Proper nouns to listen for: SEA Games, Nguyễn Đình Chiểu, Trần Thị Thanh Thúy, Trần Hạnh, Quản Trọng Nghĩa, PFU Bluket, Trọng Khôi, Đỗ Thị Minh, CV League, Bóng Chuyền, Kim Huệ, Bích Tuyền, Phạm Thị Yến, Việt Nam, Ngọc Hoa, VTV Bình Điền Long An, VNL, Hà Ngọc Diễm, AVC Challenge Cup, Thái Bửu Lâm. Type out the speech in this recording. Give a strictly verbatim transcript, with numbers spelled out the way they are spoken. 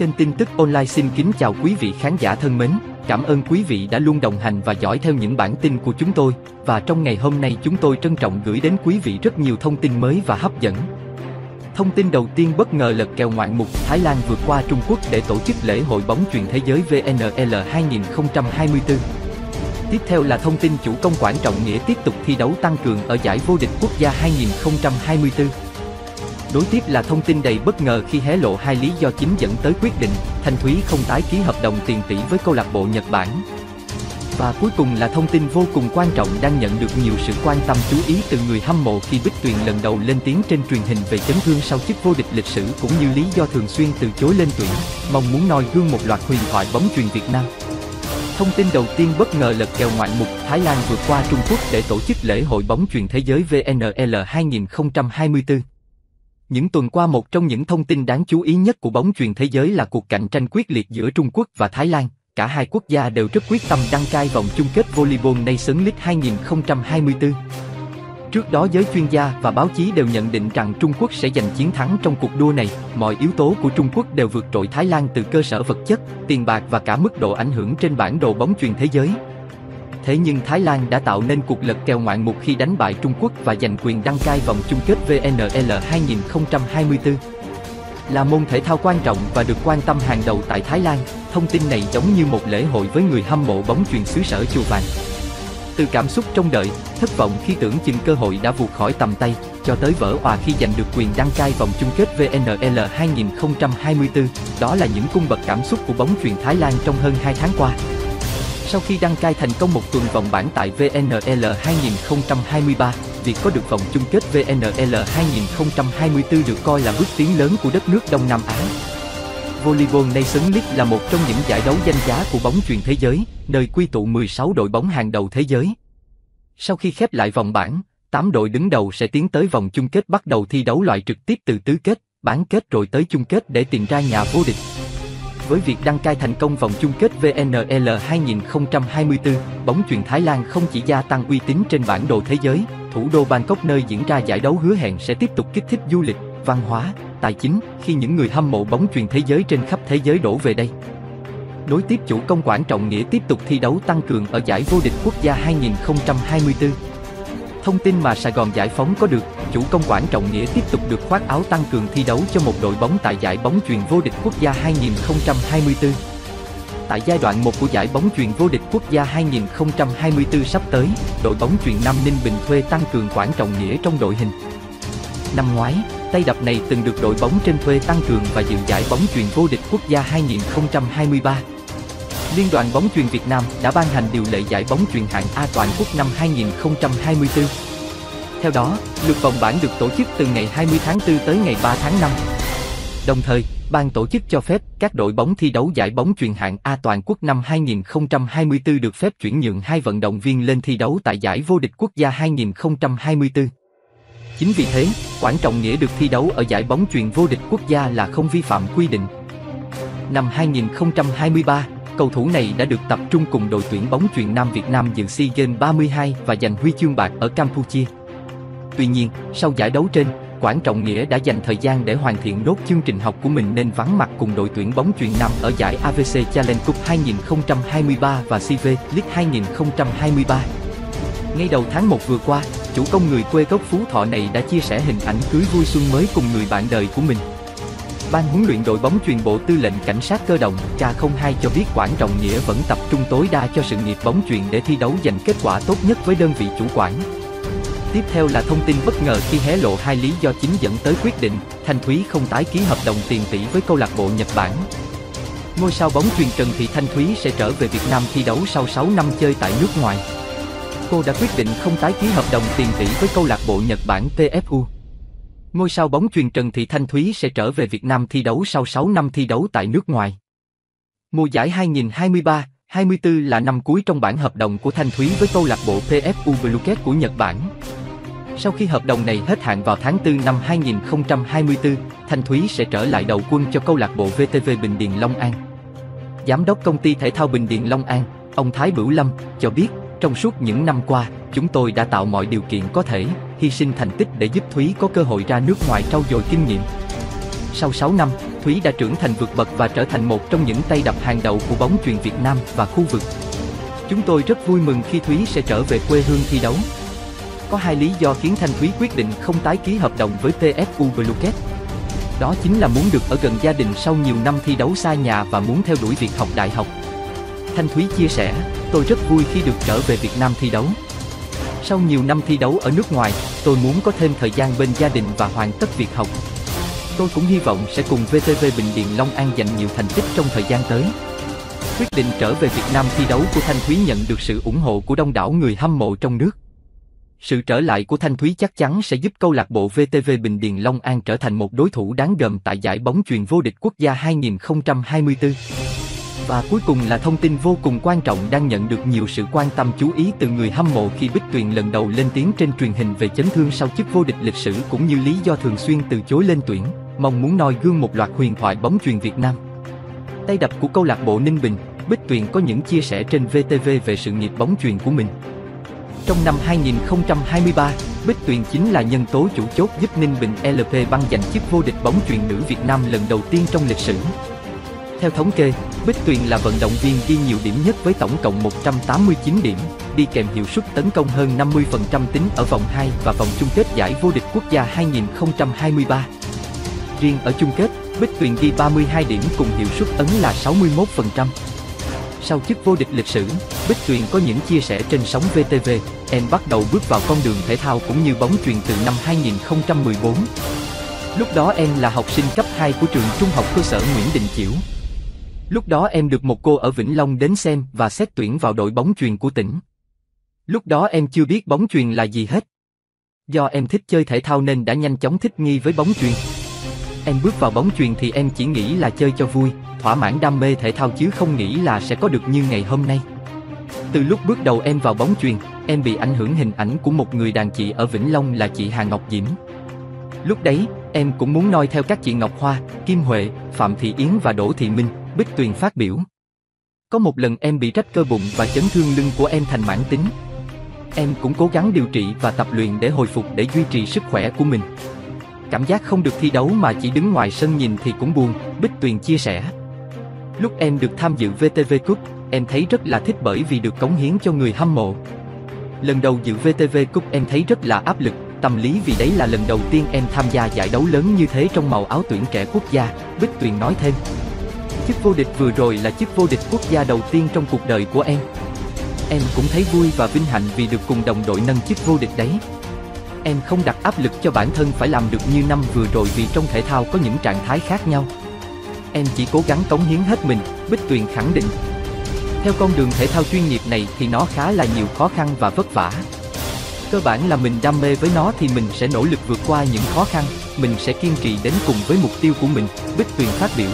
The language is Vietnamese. kênh tin tức online. Xin kính chào quý vị khán giả thân mến, cảm ơn quý vị đã luôn đồng hành và dõi theo những bản tin của chúng tôi. Và trong ngày hôm nay chúng tôi trân trọng gửi đến quý vị rất nhiều thông tin mới và hấp dẫn. Thông tin đầu tiên bất ngờ lật kèo ngoạn mục, Thái Lan vượt qua Trung Quốc để tổ chức lễ hội bóng chuyền thế giới vê en lờ hai không hai tư. Tiếp theo là thông tin chủ công Quản Trọng Nghĩa tiếp tục thi đấu tăng cường ở giải vô địch quốc gia hai không hai tư. Đối tiếp là thông tin đầy bất ngờ khi hé lộ hai lý do chính dẫn tới quyết định, Thanh Thúy không tái ký hợp đồng tiền tỷ với câu lạc bộ Nhật Bản. Và cuối cùng là thông tin vô cùng quan trọng đang nhận được nhiều sự quan tâm chú ý từ người hâm mộ khi Bích Tuyền lần đầu lên tiếng trên truyền hình về chấn thương sau chức vô địch lịch sử cũng như lý do thường xuyên từ chối lên tuyển, mong muốn noi gương một loạt huyền thoại bóng chuyền Việt Nam. Thông tin đầu tiên bất ngờ lật kèo ngoạn mục, Thái Lan vượt qua Trung Quốc để tổ chức lễ hội bóng chuyền thế giới vê en lờ hai không hai tư. Những tuần qua, một trong những thông tin đáng chú ý nhất của bóng chuyền thế giới là cuộc cạnh tranh quyết liệt giữa Trung Quốc và Thái Lan. Cả hai quốc gia đều rất quyết tâm đăng cai vòng chung kết Volleyball Nations League hai không hai tư. Trước đó, giới chuyên gia và báo chí đều nhận định rằng Trung Quốc sẽ giành chiến thắng trong cuộc đua này. Mọi yếu tố của Trung Quốc đều vượt trội Thái Lan từ cơ sở vật chất, tiền bạc và cả mức độ ảnh hưởng trên bản đồ bóng chuyền thế giới. Thế nhưng Thái Lan đã tạo nên cuộc lật kèo ngoạn mục khi đánh bại Trung Quốc và giành quyền đăng cai vòng chung kết vê en lờ hai không hai tư. Là môn thể thao quan trọng và được quan tâm hàng đầu tại Thái Lan, thông tin này giống như một lễ hội với người hâm mộ bóng chuyền xứ sở Chùa Vàng. Từ cảm xúc trông đợi, thất vọng khi tưởng chừng cơ hội đã vụt khỏi tầm tay, cho tới vỡ òa khi giành được quyền đăng cai vòng chung kết vê en lờ hai không hai tư, đó là những cung bậc cảm xúc của bóng chuyền Thái Lan trong hơn hai tháng qua. Sau khi đăng cai thành công một tuần vòng bảng tại vê en lờ hai không hai ba, việc có được vòng chung kết vê en lờ hai không hai tư được coi là bước tiến lớn của đất nước Đông Nam Á. Volleyball Nations League là một trong những giải đấu danh giá của bóng chuyền thế giới, nơi quy tụ mười sáu đội bóng hàng đầu thế giới. Sau khi khép lại vòng bảng, tám đội đứng đầu sẽ tiến tới vòng chung kết, bắt đầu thi đấu loại trực tiếp từ tứ kết, bán kết rồi tới chung kết để tìm ra nhà vô địch. Với việc đăng cai thành công vòng chung kết vê en lờ hai không hai tư, bóng chuyền Thái Lan không chỉ gia tăng uy tín trên bản đồ thế giới, thủ đô Bangkok nơi diễn ra giải đấu hứa hẹn sẽ tiếp tục kích thích du lịch, văn hóa, tài chính khi những người hâm mộ bóng chuyền thế giới trên khắp thế giới đổ về đây. Nối tiếp chủ công Quản Trọng Nghĩa tiếp tục thi đấu tăng cường ở giải vô địch quốc gia hai không hai tư. Thông tin mà Sài Gòn Giải Phóng có được, chủ công Quản Trọng Nghĩa tiếp tục được khoác áo tăng cường thi đấu cho một đội bóng tại giải bóng chuyền vô địch quốc gia hai không hai tư. Tại giai đoạn một của giải bóng chuyền vô địch quốc gia hai không hai tư sắp tới, đội bóng chuyền Nam Ninh Bình thuê tăng cường Quản Trọng Nghĩa trong đội hình. Năm ngoái, tay đập này từng được đội bóng trên thuê tăng cường và dự giải bóng chuyền vô địch quốc gia hai không hai ba. Liên đoàn bóng chuyền Việt Nam đã ban hành điều lệ giải bóng chuyền hạng A toàn quốc năm hai không hai tư. Theo đó, lượt vòng bảng được tổ chức từ ngày hai mươi tháng tư tới ngày ba tháng năm. Đồng thời, ban tổ chức cho phép các đội bóng thi đấu giải bóng chuyền hạng A toàn quốc năm hai không hai tư được phép chuyển nhượng hai vận động viên lên thi đấu tại giải vô địch quốc gia hai không hai tư. Chính vì thế, Quản Trọng Nghĩa được thi đấu ở giải bóng chuyền vô địch quốc gia là không vi phạm quy định. Năm hai không hai ba, cầu thủ này đã được tập trung cùng đội tuyển bóng chuyền nam Việt Nam dự SEA Games ba mươi hai và giành huy chương bạc ở Campuchia. Tuy nhiên, sau giải đấu trên, Quản Trọng Nghĩa đã dành thời gian để hoàn thiện nốt chương trình học của mình nên vắng mặt cùng đội tuyển bóng chuyền nam ở giải a vê xê Challenge Cup hai không hai ba và xê vê League hai không hai ba. Ngay đầu tháng một vừa qua, chủ công người quê gốc Phú Thọ này đã chia sẻ hình ảnh cưới vui xuân mới cùng người bạn đời của mình. Ban huấn luyện đội bóng chuyền Bộ Tư lệnh Cảnh sát Cơ động K không hai cho biết Quản Trọng Nghĩa vẫn tập trung tối đa cho sự nghiệp bóng chuyền để thi đấu giành kết quả tốt nhất với đơn vị chủ quản. Tiếp theo là thông tin bất ngờ khi hé lộ hai lý do chính dẫn tới quyết định, Thanh Thúy không tái ký hợp đồng tiền tỷ với câu lạc bộ Nhật Bản. Ngôi sao bóng chuyền Trần Thị Thanh Thúy sẽ trở về Việt Nam thi đấu sau sáu năm chơi tại nước ngoài. Cô đã quyết định không tái ký hợp đồng tiền tỷ với câu lạc bộ Nhật Bản pê ép u. Ngôi sao bóng chuyền Trần Thị Thanh Thúy sẽ trở về Việt Nam thi đấu sau sáu năm thi đấu tại nước ngoài. Mùa giải hai không hai ba hai không hai tư là năm cuối trong bản hợp đồng của Thanh Thúy với câu lạc bộ pê ép u Bluket của Nhật Bản. Sau khi hợp đồng này hết hạn vào tháng tư năm hai không hai tư, Thanh Thúy sẽ trở lại đầu quân cho câu lạc bộ vê tê vê Bình Điền Long An. Giám đốc công ty thể thao Bình Điền Long An, ông Thái Bửu Lâm, cho biết, trong suốt những năm qua, chúng tôi đã tạo mọi điều kiện có thể, hy sinh thành tích để giúp Thúy có cơ hội ra nước ngoài trau dồi kinh nghiệm. Sau sáu năm, Thúy đã trưởng thành vượt bậc và trở thành một trong những tay đập hàng đầu của bóng chuyền Việt Nam và khu vực. Chúng tôi rất vui mừng khi Thúy sẽ trở về quê hương thi đấu. Có hai lý do khiến Thanh Thúy quyết định không tái ký hợp đồng với pê ép u Bluket. Đó chính là muốn được ở gần gia đình sau nhiều năm thi đấu xa nhà và muốn theo đuổi việc học đại học. Thanh Thúy chia sẻ, tôi rất vui khi được trở về Việt Nam thi đấu. Sau nhiều năm thi đấu ở nước ngoài, tôi muốn có thêm thời gian bên gia đình và hoàn tất việc học. Tôi cũng hy vọng sẽ cùng vê tê vê Bình Điền Long An giành nhiều thành tích trong thời gian tới. Quyết định trở về Việt Nam thi đấu của Thanh Thúy nhận được sự ủng hộ của đông đảo người hâm mộ trong nước. Sự trở lại của Thanh Thúy chắc chắn sẽ giúp câu lạc bộ vê tê vê Bình Điền Long An trở thành một đối thủ đáng gờm tại giải bóng chuyền vô địch quốc gia hai không hai tư. Và cuối cùng là thông tin vô cùng quan trọng đang nhận được nhiều sự quan tâm chú ý từ người hâm mộ khi Bích Tuyền lần đầu lên tiếng trên truyền hình về chấn thương sau chức vô địch lịch sử cũng như lý do thường xuyên từ chối lên tuyển, mong muốn noi gương một loạt huyền thoại bóng chuyền Việt Nam. Tay đập của câu lạc bộ Ninh Bình, Bích Tuyền có những chia sẻ trên vê tê vê về sự nghiệp bóng chuyền của mình. Trong năm hai nghìn không trăm hai mươi ba, Bích Tuyền chính là nhân tố chủ chốt giúp Ninh Bình lờ pê băng giành chức vô địch bóng chuyền nữ Việt Nam lần đầu tiên trong lịch sử. Theo thống kê, Bích Tuyền là vận động viên ghi nhiều điểm nhất với tổng cộng một trăm tám mươi chín điểm, đi kèm hiệu suất tấn công hơn năm mươi phần trăm tính ở vòng hai và vòng chung kết giải vô địch quốc gia hai nghìn không trăm hai mươi ba. Riêng ở chung kết, Bích Tuyền ghi ba mươi hai điểm cùng hiệu suất ấn là sáu mươi mốt phần trăm. Sau chức vô địch lịch sử, Bích Tuyền có những chia sẻ trên sóng vê tê vê, em bắt đầu bước vào con đường thể thao cũng như bóng chuyền từ năm hai nghìn không trăm mười bốn. Lúc đó em là học sinh cấp hai của trường trung học cơ sở Nguyễn Đình Chiểu. Lúc đó em được một cô ở Vĩnh Long đến xem và xét tuyển vào đội bóng chuyền của tỉnh. Lúc đó em chưa biết bóng chuyền là gì hết. Do em thích chơi thể thao nên đã nhanh chóng thích nghi với bóng chuyền. Em bước vào bóng chuyền thì em chỉ nghĩ là chơi cho vui, thỏa mãn đam mê thể thao chứ không nghĩ là sẽ có được như ngày hôm nay. Từ lúc bước đầu em vào bóng chuyền, em bị ảnh hưởng hình ảnh của một người đàn chị ở Vĩnh Long là chị Hà Ngọc Diễm. Lúc đấy, em cũng muốn noi theo các chị Ngọc Hoa, Kim Huệ, Phạm Thị Yến và Đỗ Thị Minh, Bích Tuyền phát biểu. Có một lần em bị rách cơ bụng và chấn thương lưng của em thành mãn tính. Em cũng cố gắng điều trị và tập luyện để hồi phục để duy trì sức khỏe của mình. Cảm giác không được thi đấu mà chỉ đứng ngoài sân nhìn thì cũng buồn, Bích Tuyền chia sẻ. Lúc em được tham dự vê tê vê Cup, em thấy rất là thích bởi vì được cống hiến cho người hâm mộ. Lần đầu dự vê tê vê Cup em thấy rất là áp lực, tâm lý vì đấy là lần đầu tiên em tham gia giải đấu lớn như thế trong màu áo tuyển trẻ quốc gia, Bích Tuyền nói thêm. Chức vô địch vừa rồi là chức vô địch quốc gia đầu tiên trong cuộc đời của em. Em cũng thấy vui và vinh hạnh vì được cùng đồng đội nâng chức vô địch đấy. Em không đặt áp lực cho bản thân phải làm được như năm vừa rồi vì trong thể thao có những trạng thái khác nhau. Em chỉ cố gắng cống hiến hết mình, Bích Tuyền khẳng định. Theo con đường thể thao chuyên nghiệp này thì nó khá là nhiều khó khăn và vất vả. Cơ bản là mình đam mê với nó thì mình sẽ nỗ lực vượt qua những khó khăn, mình sẽ kiên trì đến cùng với mục tiêu của mình, Bích Tuyền phát biểu.